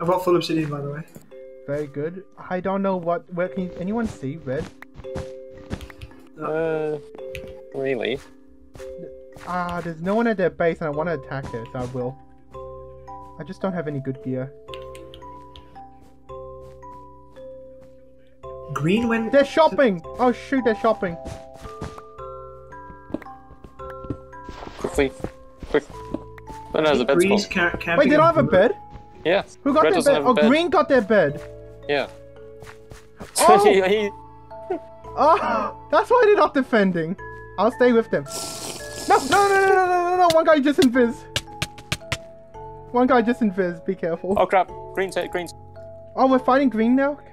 I've got full obsidian, by the way. Very good. I don't know what. Where can anyone see red? Really? Ah, there's no one at their base, and I want to attack it, so I will. I just don't have any good gear. Green went. They're shopping! Oh shoot, they're shopping! Quickly, quick! Oh no, the bed's full. Wait, they don't have a bed? Yeah. Who got their bed? Oh, Green got their bed. Yeah. Oh! Oh, that's why they're not defending. I'll stay with them. No, no, no, no, no, no, no! One guy just invis. One guy just invis. Be careful. Oh crap! Green's hit. Green's. Oh, we're fighting Green now.